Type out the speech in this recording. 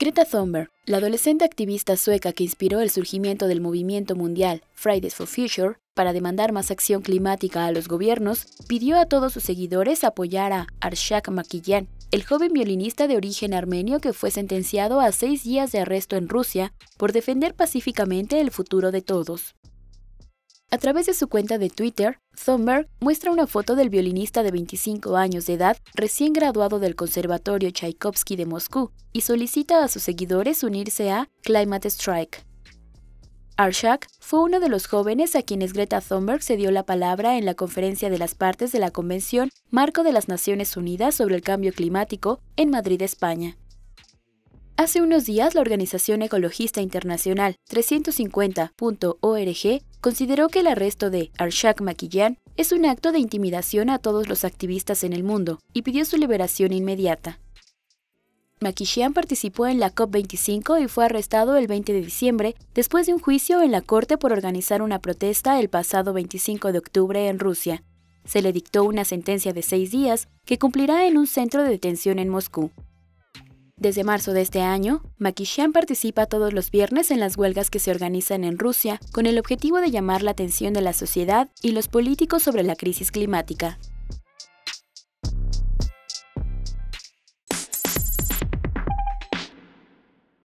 Greta Thunberg, la adolescente activista sueca que inspiró el surgimiento del movimiento mundial Fridays for Future para demandar más acción climática a los gobiernos, pidió a todos sus seguidores apoyar a Arshak Makychyan, el joven violinista de origen armenio que fue sentenciado a 6 días de arresto en Rusia por defender pacíficamente el futuro de todos. A través de su cuenta de Twitter, Thunberg muestra una foto del violinista de 25 años de edad recién graduado del Conservatorio Tchaikovsky de Moscú y solicita a sus seguidores unirse a Climate Strike. Arshak fue uno de los jóvenes a quienes Greta Thunberg cedió la palabra en la Conferencia de las Partes de la Convención Marco de las Naciones Unidas sobre el Cambio Climático en Madrid, España. Hace unos días, la organización ecologista internacional 350.org consideró que el arresto de Arshak Makychyan es un acto de intimidación a todos los activistas en el mundo y pidió su liberación inmediata. Makychyan participó en la COP25 y fue arrestado el 20 de diciembre después de un juicio en la corte por organizar una protesta el pasado 25 de octubre en Rusia. Se le dictó una sentencia de 6 días que cumplirá en un centro de detención en Moscú. Desde marzo de este año, Makychyan participa todos los viernes en las huelgas que se organizan en Rusia con el objetivo de llamar la atención de la sociedad y los políticos sobre la crisis climática.